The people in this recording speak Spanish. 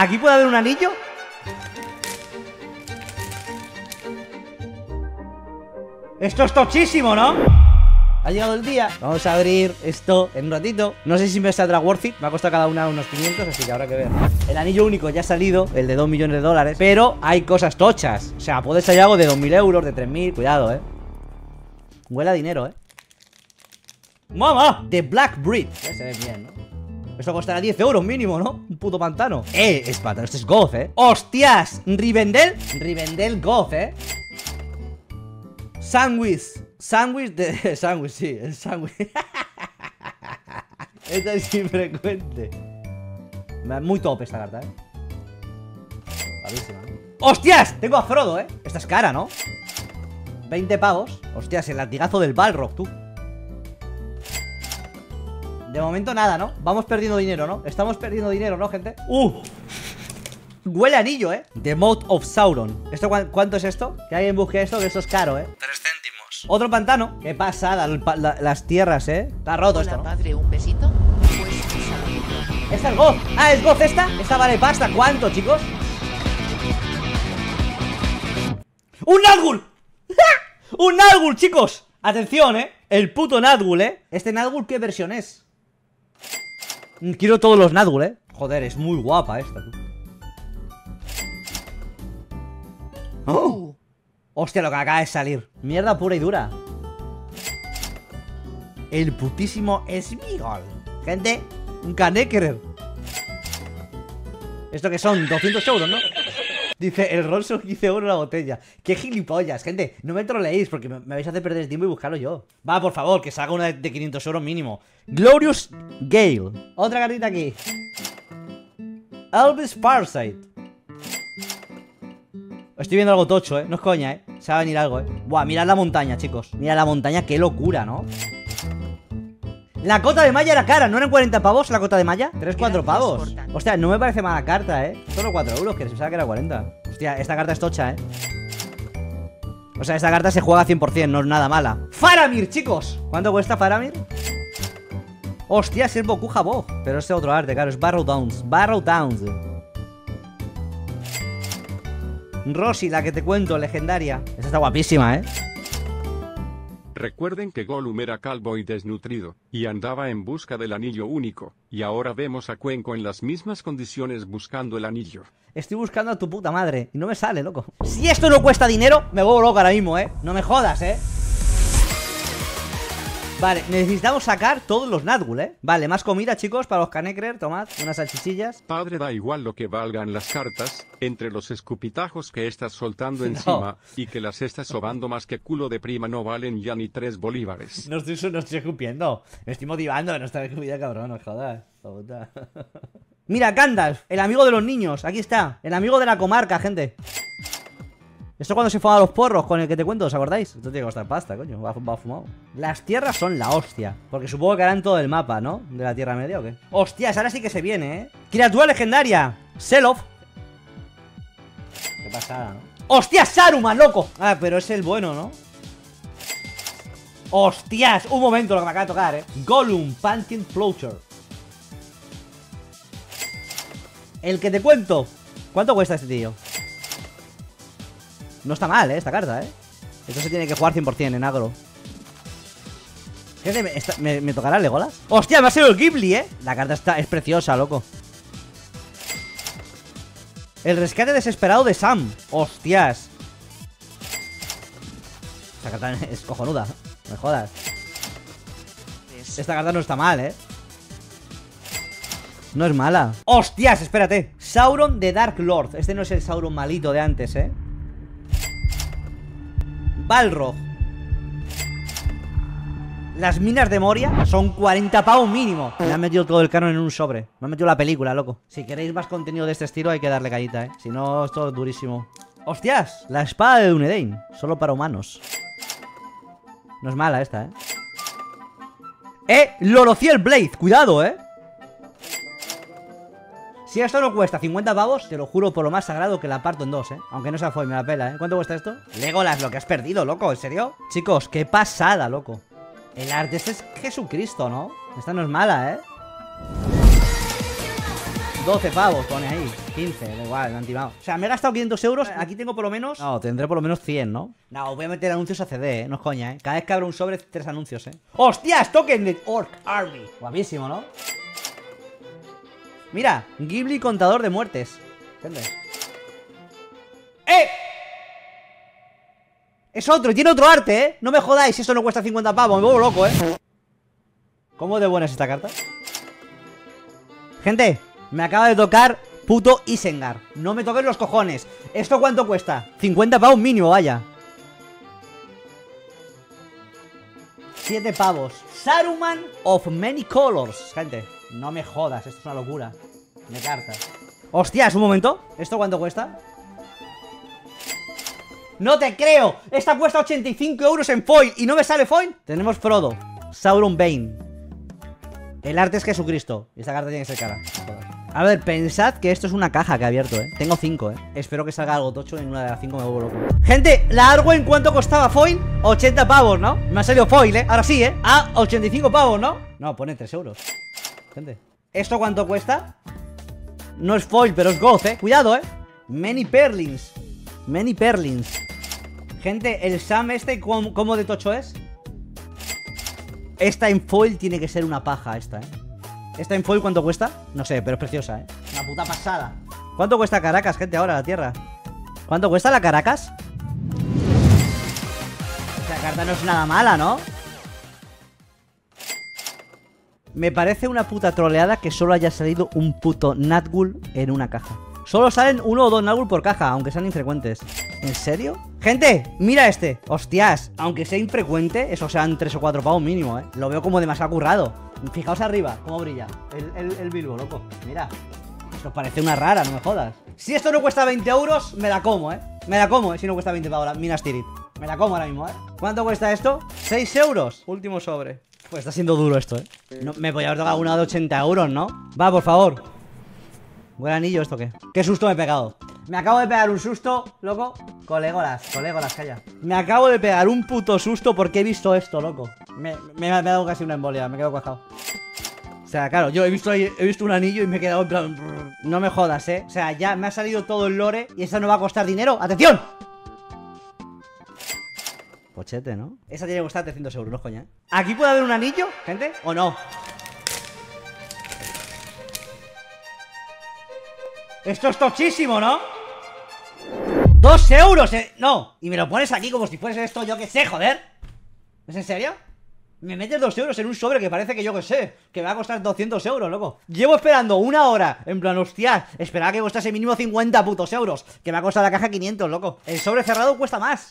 ¿Aquí puede haber un anillo? Esto es tochísimo, ¿no? Ha llegado el día. Vamos a abrir esto en un ratito. No sé si me saldrá worth it. Me ha costado cada una unos 500, así que habrá que ver. El anillo único ya ha salido, el de 2 millones de dólares. Pero hay cosas tochas. O sea, puede salir algo de 2.000 euros, de 3.000. Cuidado, eh. Huele a dinero, eh. ¡Mamá! The Black Bridge. Ya se ve bien, ¿no? Eso costará 10 euros mínimo, ¿no? Un puto pantano. Es pantano. Esto es goth, eh. ¡Hostias! ¿Rivendell? Rivendell goth, eh. Sandwich. Sandwich de... Sandwich, sí. El sandwich. Esta es infrecuente. Muy top esta carta, eh. Malísima. ¡Hostias! Tengo a Frodo, eh. Esta es cara, ¿no? 20 pavos. Hostias, el latigazo del Balrog, tú. De momento nada, ¿no? Vamos perdiendo dinero, ¿no? Estamos perdiendo dinero, ¿no, gente? Huele a anillo, ¿eh? The Mouth of Sauron. ¿Esto cuánto es esto? Que alguien busque esto, que esto es caro, ¿eh? 3 céntimos. Otro pantano. Qué pasada las tierras, ¿eh? Está roto esto, ¿no? Padre, un besito. Esta es goth. Ah, es goth esta. Esta vale pasta. ¿Cuánto, chicos? ¡Un Nazgûl! ¡Un Nazgûl, chicos! Atención, ¿eh? El puto Nazgûl, ¿eh? ¿Este Nazgûl qué versión es? Quiero todos los Nazgûl, ¿eh? Joder, es muy guapa esta, tú. ¡Oh! Hostia, lo que acaba de salir. Mierda pura y dura. El putísimo Sméagol. Gente, un canéquerer. Esto que son 200 euros, ¿no? Dice, el rol son 15 euros la botella. ¡Qué gilipollas, gente! No me troleéis porque me vais a hacer perder el tiempo y buscarlo yo. Va, por favor, que salga una de 500 euros mínimo. Glorious Gale. Otra cartita aquí. Elvis Parsight. Estoy viendo algo tocho, ¿eh? No es coña, ¿eh? Se va a venir algo, ¿eh? Buah, mirad la montaña, chicos. Mirad la montaña, qué locura, ¿no? La cota de malla era cara. ¿No eran 40 pavos la cota de malla? 3-4 pavos. Hostia, no me parece mala carta, ¿eh? Solo 4 euros, que se pensaba que era 40. Hostia, esta carta es tocha, ¿eh? O sea, esta carta se juega 100%, no es nada mala. ¡Faramir, chicos! ¿Cuánto cuesta Faramir? Hostia, es el Bokuja Bog. Pero este otro arte, claro, es Barrow Downs. Barrow Downs. Rosy, la que te cuento, legendaria. Esta está guapísima, ¿eh? Recuerden que Gollum era calvo y desnutrido, y andaba en busca del anillo único, y ahora vemos a Cuenco en las mismas condiciones buscando el anillo. Estoy buscando a tu puta madre, y no me sale, loco. Si esto no cuesta dinero, me vuelvo loco ahora mismo, ¿eh? No me jodas, ¿eh? Vale, necesitamos sacar todos los Nazgûl, ¿eh? Vale, más comida, chicos, para los canecrer. Tomad unas salchichillas. Padre, da igual lo que valgan las cartas, entre los escupitajos que estás soltando encima y que las estás sobando más que culo de prima no valen ya ni 3 bolívares. No estoy escupiendo, me estoy motivando que no está escupida, cabrón, no jodas. Mira, Gandalf, el amigo de los niños, aquí está, el amigo de la comarca, gente. Esto cuando se fumaba los porros con el que te cuento, ¿os acordáis? Esto tiene que costar pasta, coño, va fumado. Las tierras son la hostia, porque supongo que harán todo el mapa, ¿no? De la Tierra Media, ¿o qué? Hostias, ahora sí que se viene, ¿eh? Criatura legendaria, Selof. Qué pasada, ¿no? ¡Hostias, Saruman, loco! Ah, pero es el bueno, ¿no? ¡Hostias! Un momento, lo que me acaba de tocar, ¿eh? Gollum, Pantheon Floater. El que te cuento. ¿Cuánto cuesta este tío? No está mal, esta carta, ¿eh? Esto se tiene que jugar 100% en agro. Gente, ¿me tocará Legolas? ¡Hostia, me ha salido el Gimli, eh! La carta es preciosa, loco. El rescate desesperado de Sam. ¡Hostias! Esta carta es cojonuda. No me jodas. Esta carta no está mal, ¿eh? No es mala. ¡Hostias, espérate! Sauron de Dark Lord. Este no es el Sauron malito de antes, ¿eh? Balrog. Las minas de Moria son 40 pavos mínimo. Me han metido todo el canon en un sobre. Me han metido la película, loco. Si queréis más contenido de este estilo hay que darle cañita, ¿eh? Si no, esto es durísimo. ¡Hostias! La espada de Dunedain. Solo para humanos. No es mala esta, ¿eh? Lorociel Blade. Cuidado, ¿eh? Si esto no cuesta 50 pavos, te lo juro por lo más sagrado que la parto en dos, ¿eh? Aunque no sea foil, me la pela, ¿eh? ¿Cuánto cuesta esto? Legolas, lo que has perdido, loco, ¿en serio? Chicos, qué pasada, loco. El arte este es Jesucristo, ¿no? Esta no es mala, ¿eh? 12 pavos, pone ahí. 15, da igual, me han timado. O sea, me he gastado 500 euros. Aquí tengo por lo menos... No, tendré por lo menos 100, ¿no? No, voy a meter anuncios a CD, ¿eh? No es coña, ¿eh? Cada vez que abro un sobre, 3 anuncios, ¿eh? ¡Hostias! Token de Ork Army. Guapísimo, ¿no? Mira, Gimli contador de muertes. ¿Entiendes? ¡Eh! Es otro, y tiene otro arte, ¿eh? No me jodáis, eso no cuesta 50 pavos. Me vuelvo loco, ¿eh? ¿Cómo de buena es esta carta? Gente, me acaba de tocar puto Isengard. No me toquen los cojones. ¿Esto cuánto cuesta? 50 pavos mínimo, vaya. 7 pavos. Saruman of many colors. Gente, no me jodas, esto es una locura. Me cartas. Hostias, un momento. ¿Esto cuánto cuesta? ¡No te creo! Esta cuesta 85 euros en foil. ¿Y no me sale foil? Tenemos Frodo, Sauron Bain. El arte es Jesucristo. Esta carta tiene que ser cara. A ver, pensad que esto es una caja que he abierto, ¿eh? Tengo 5, ¿eh? Espero que salga algo tocho. En una de las 5 me vuelvo loco. Gente, la Arwen, ¿cuánto costaba foil? 80 pavos, ¿no? Me ha salido foil, ¿eh? Ahora sí, ¿eh? A 85 pavos, ¿no? No, pone 3 euros. Gente, ¿esto cuánto cuesta? No es foil, pero es gold, ¿eh? Cuidado, ¿eh? Many Perlins. Many Perlins. Gente, el Sam este, ¿cómo de tocho es? Esta en foil tiene que ser una paja esta, ¿eh? ¿Esta en foil cuánto cuesta? No sé, pero es preciosa, ¿eh? Una puta pasada. ¿Cuánto cuesta Caracas, gente, ahora, la tierra? ¿Cuánto cuesta la Caracas? Esta carta no es nada mala, ¿no? Me parece una puta troleada que solo haya salido un puto Nazgûl en una caja. Solo salen 1 o 2 Nazgûl por caja, aunque sean infrecuentes. ¿En serio? ¡Gente! ¡Mira este! ¡Hostias! Aunque sea infrecuente, eso sean 3 o 4 pavos mínimo, ¿eh? Lo veo como demasiado currado. Fijaos arriba, cómo brilla. El Bilbo, loco. Mira. Esto parece una rara, no me jodas. Si esto no cuesta 20 euros, me la como, ¿eh? Me la como, ¿eh? Si no cuesta 20 pavos, Minas Tirith. Me la como ahora mismo, ¿eh? ¿Cuánto cuesta esto? 6 euros. Último sobre. Pues está siendo duro esto, ¿eh? No, me podía haber tocado una de 80 euros, ¿no? Va, por favor. Buen anillo, ¿esto qué? ¡Qué susto me he pegado! Me acabo de pegar un susto, loco. Colegolas, calla. Me acabo de pegar un puto susto porque he visto esto, loco. Me ha dado casi una embolia, me he quedado cuajado. O sea, claro, yo he visto un anillo y me he quedado en plan... No me jodas, ¿eh? O sea, ya me ha salido todo el lore y esta no va a costar dinero. ¡Atención! Pochete, ¿no? Esa tiene que costar 300 euros, no coña, ¿eh? ¿Aquí puede haber un anillo, gente? ¿O no? Esto es tochísimo, ¿no? 2 euros, ¿eh? No, y me lo pones aquí como si fuese esto, yo qué sé, joder. ¿Es en serio? Me metes 2 euros en un sobre que parece que yo qué sé, que me va a costar 200 euros, loco. Llevo esperando una hora, en plan, hostias, esperaba que costase mínimo 50 putos euros, que me ha costado la caja 500, loco. El sobre cerrado cuesta más.